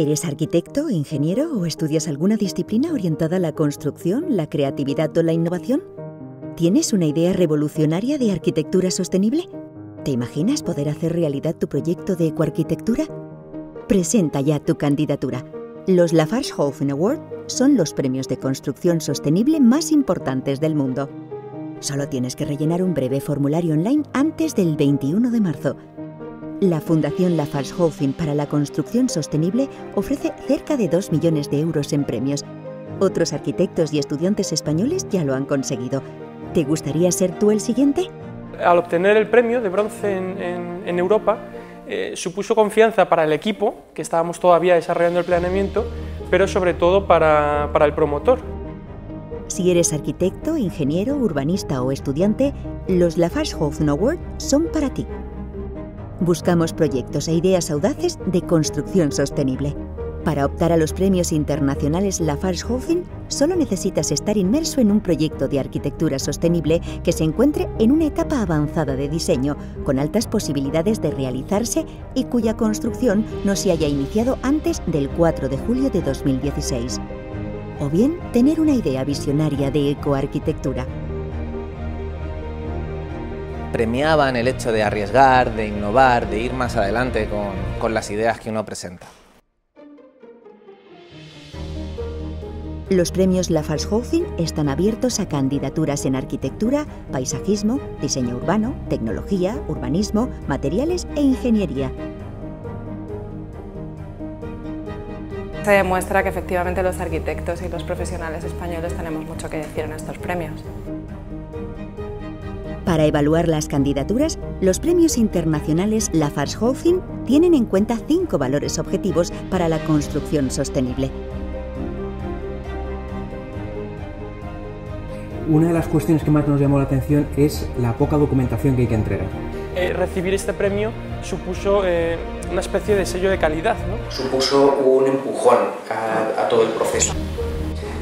¿Eres arquitecto, ingeniero o estudias alguna disciplina orientada a la construcción, la creatividad o la innovación? ¿Tienes una idea revolucionaria de arquitectura sostenible? ¿Te imaginas poder hacer realidad tu proyecto de ecoarquitectura? Presenta ya tu candidatura. Los LafargeHolcim Awards son los premios de construcción sostenible más importantes del mundo. Solo tienes que rellenar un breve formulario online antes del 21 de marzo. La Fundación LafargeHolcim para la Construcción Sostenible ofrece cerca de 2 millones de euros en premios. Otros arquitectos y estudiantes españoles ya lo han conseguido. ¿Te gustaría ser tú el siguiente? Al obtener el premio de bronce en Europa, supuso confianza para el equipo, que estábamos todavía desarrollando el planeamiento, pero sobre todo para el promotor. Si eres arquitecto, ingeniero, urbanista o estudiante, los LafargeHolcim Awards son para ti. Buscamos proyectos e ideas audaces de construcción sostenible. Para optar a los premios internacionales LafargeHolcim, solo necesitas estar inmerso en un proyecto de arquitectura sostenible que se encuentre en una etapa avanzada de diseño, con altas posibilidades de realizarse y cuya construcción no se haya iniciado antes del 4 de julio de 2016. O bien, tener una idea visionaria de ecoarquitectura. Premiaban el hecho de arriesgar, de innovar, de ir más adelante con las ideas que uno presenta. Los premios LafargeHolcim están abiertos a candidaturas en arquitectura, paisajismo, diseño urbano, tecnología, urbanismo, materiales e ingeniería. Se demuestra que efectivamente los arquitectos y los profesionales españoles tenemos mucho que decir en estos premios. Para evaluar las candidaturas, los premios internacionales LafargeHolcim tienen en cuenta 5 valores objetivos para la construcción sostenible. Una de las cuestiones que más nos llamó la atención es la poca documentación que hay que entregar. Recibir este premio supuso una especie de sello de calidad, ¿no? Supuso un empujón a todo el proceso.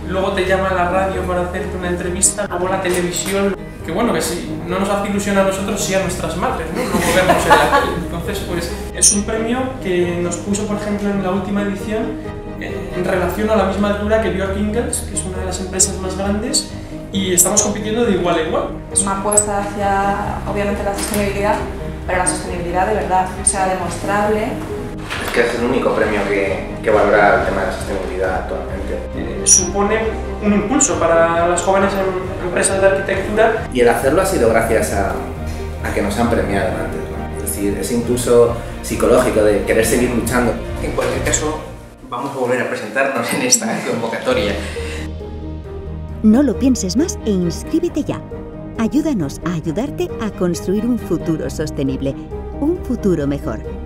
Luego te llama la radio para hacerte una entrevista, luego la televisión. Que bueno, que sí, no nos hace ilusión a nosotros, sí a nuestras madres, ¿no? No vernos en la tele. Entonces, pues, es un premio que nos puso, por ejemplo, en la última edición, en relación a la misma altura que vio a Kingers, que es una de las empresas más grandes, y estamos compitiendo de igual a igual. Es una apuesta hacia, obviamente, la sostenibilidad, pero la sostenibilidad de verdad, o sea, demostrable. Es que es el único premio que valora el tema de la sostenibilidad actualmente. Supone un impulso para las jóvenes empresas de arquitectura. Y el hacerlo ha sido gracias a que nos han premiado antes, ¿no? Es decir, ese impulso psicológico de querer seguir luchando. En cualquier caso, vamos a volver a presentarnos en esta convocatoria. No lo pienses más e inscríbete ya. Ayúdanos a ayudarte a construir un futuro sostenible, un futuro mejor.